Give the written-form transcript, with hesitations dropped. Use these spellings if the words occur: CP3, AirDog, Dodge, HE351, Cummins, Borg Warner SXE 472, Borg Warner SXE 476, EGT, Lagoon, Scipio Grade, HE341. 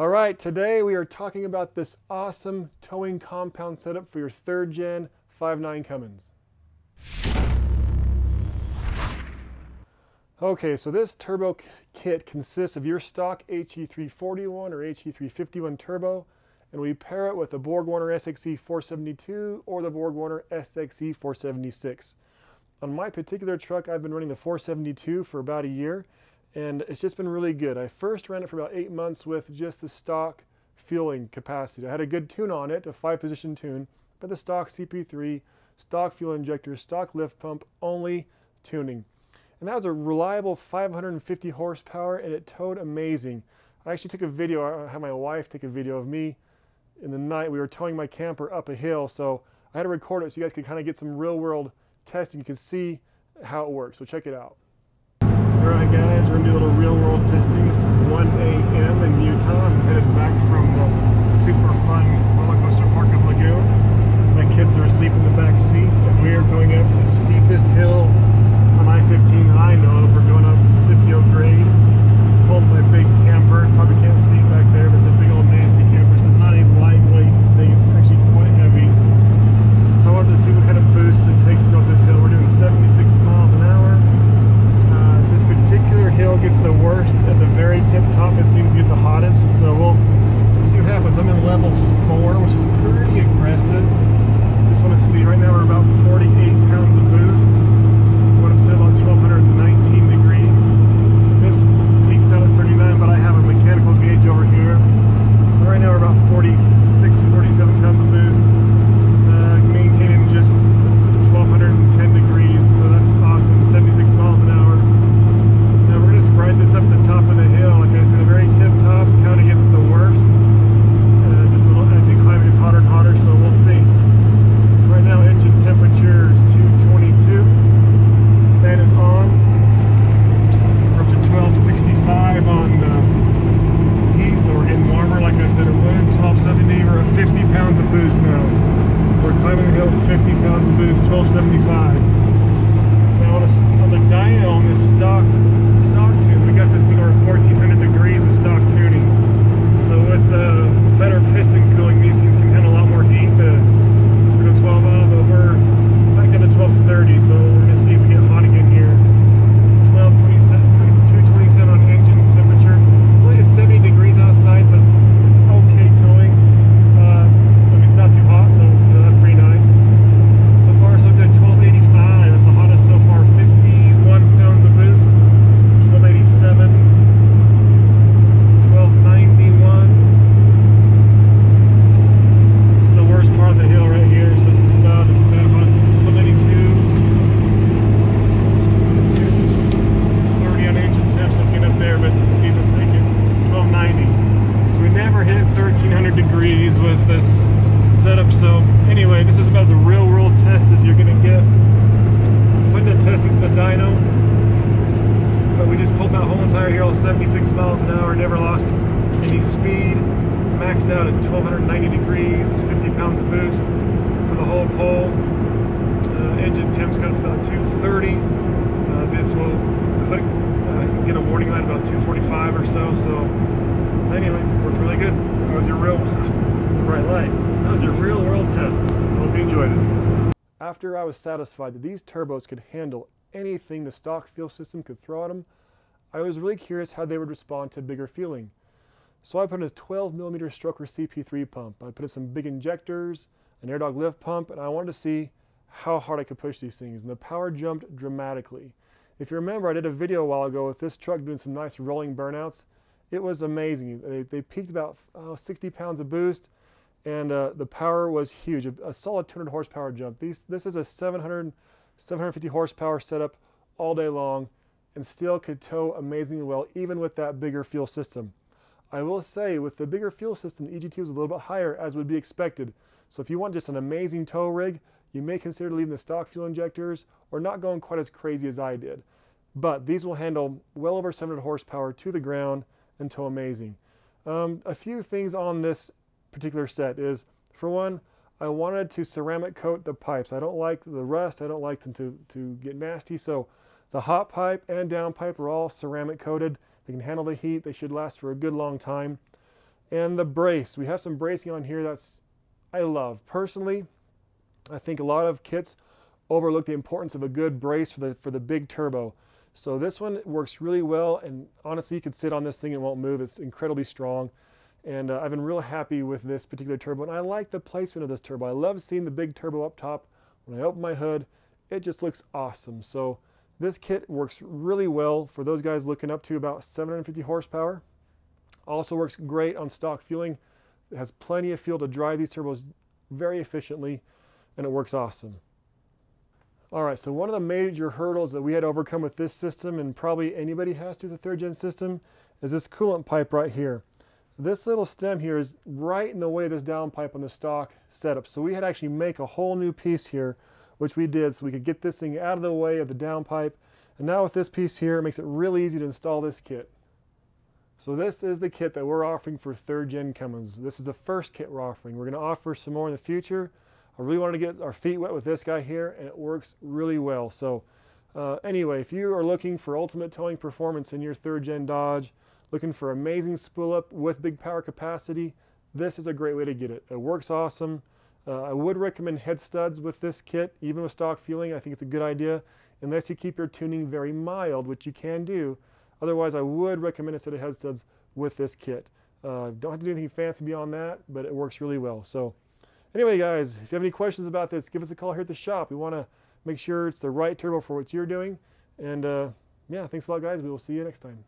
All right, today we are talking about this awesome towing compound setup for your 3rd gen 5.9 Cummins. Okay, so this turbo kit consists of your stock HE341 or HE351 turbo, and we pair it with the Borg Warner SXE 472 or the Borg Warner SXE 476. On my particular truck, I've been running the 472 for about a year, and it's just been really good. I first ran it for about 8 months with just the stock fueling capacity. I had a good tune on it, a 5-position tune, but the stock CP3, stock fuel injector, stock lift pump, only tuning. And that was a reliable 550 horsepower, and it towed amazing. I actually took a video, I had my wife take a video of me in the night. We were towing my camper up a hill, so I had to record it so you guys could kind of get some real world testing. You can see how it works, so check it out. Alright guys, we're going to do a little real world testing. It's 1 a.m. in Utah. I'm headed back from the super fun roller coaster park at Lagoon. My kids are asleep in the back seat, and we are going up the steepest hill on I-15 that I know. We're going up Scipio Grade. Pulled my big camper. Probably can't see back there, but it's a big old nasty camper, so it's not a lightweight thing. It's actually quite heavy. So I wanted to see what kind of boost it takes to go up this hill. We're doing 76 miles an hour. Particular hill gets the worst at the very tip top. It seems to get the hottest, so we'll see what happens. I'm in level 4, which is pretty aggressive. Just want to see. Right now we're about 48 pounds of boost. What I'm set about 1219 degrees. This leaks out at 39, but I have a mechanical gauge over here. So right now we're about 46, 47 pounds of boost. Maintaining just 1210 degrees, so that's awesome. 76 miles an hour. Right this up the top of the hill. Like I said, the very tip top kind of gets the worst. Just a little, as you climb, it gets hotter and hotter, so we'll see. Right now, engine temperature is 222. Fan is on. We're up to 1265 on heat, so we're getting warmer. Like I said, it went 1270. We're at 50 pounds of boost now. We're climbing the hill with 50 pounds of boost, 1275. Now on the dyno on this stock tube, we got this thing over 1400 degrees with stock tuning. So with better piston cooling, these things can handle a lot more heat. To go 12 off, but we're back down to 1230, so we're going to see if we get hot again here. 1227, 227 on engine temperature. It's only at 70 degrees outside, so it's okay towing. I mean, it's not too hot, so you know, that's pretty nice. So far, so good. 1285, that's the hottest so far. 51 pounds of boost. 1287, 1291. This is the worst part of the hill right here, so this is about as bad as 1292, 230 on engine temps. Let's get up there, but please let's take it. 1290. So we never hit 1300 degrees with this setup. So anyway, this is about as a real world test as you're gonna get. Fun to test is the dyno. But we just pulled that whole entire hill 76 miles an hour, never lost any speed, maxed out at 1290 degrees, 50 pounds of boost for the whole pull. Engine temps got up to about 230. This will click, get a warning light about 245 or so. So anyway, worked really good. That was your real, it's a bright light. That was your real world test. I hope you enjoyed it. After I was satisfied that these turbos could handle anything the stock fuel system could throw at them, I was really curious how they would respond to bigger fueling. So I put in a 12mm stroker CP3 pump. I put in some big injectors, an AirDog lift pump, and I wanted to see how hard I could push these things, and the power jumped dramatically. If you remember, I did a video a while ago with this truck doing some nice rolling burnouts. It was amazing. They peaked about 60 pounds of boost, and the power was huge, a solid 200 horsepower jump. This is a 750 horsepower setup all day long, and still could tow amazingly well even with that bigger fuel system. I will say with the bigger fuel system, the EGT was a little bit higher, as would be expected. So if you want just an amazing tow rig, you may consider leaving the stock fuel injectors or not going quite as crazy as I did. But these will handle well over 700 horsepower to the ground and tow amazing. A few things on this particular set is, for one, I wanted to ceramic coat the pipes. I don't like the rust. I don't like them to get nasty. So the hot pipe and down pipe are all ceramic coated. They can handle the heat. They should last for a good long time. And the brace, we have some bracing on here that's I love. Personally, I think a lot of kits overlook the importance of a good brace for the big turbo. So this one works really well, and honestly, you could sit on this thing and it won't move. It's incredibly strong, and I've been real happy with this particular turbo, and I like the placement of this turbo. I love seeing the big turbo up top. When I open my hood, it just looks awesome. So this kit works really well for those guys looking up to about 750 horsepower. Also works great on stock fueling. It has plenty of fuel to drive these turbos very efficiently, and it works awesome. All right, so one of the major hurdles that we had to overcome with this system, and probably anybody has to with a third gen system, is this coolant pipe right here. This little stem here is right in the way of this downpipe on the stock setup. So we had to actually make a whole new piece here, which we did so we could get this thing out of the way of the downpipe. And now with this piece here, it makes it really easy to install this kit. So this is the kit that we're offering for third gen Cummins. This is the first kit we're offering. We're gonna offer some more in the future. I really wanted to get our feet wet with this guy here, and it works really well. So anyway, if you are looking for ultimate towing performance in your third gen Dodge, looking for amazing spool up with big power capacity, this is a great way to get it. It works awesome. I would recommend head studs with this kit, even with stock fueling. I think it's a good idea, unless you keep your tuning very mild, which you can do. Otherwise, I would recommend a set of head studs with this kit. Don't have to do anything fancy beyond that, but it works really well. So anyway, guys, if you have any questions about this, give us a call here at the shop. We want to make sure it's the right turbo for what you're doing. And yeah, thanks a lot, guys. We will see you next time.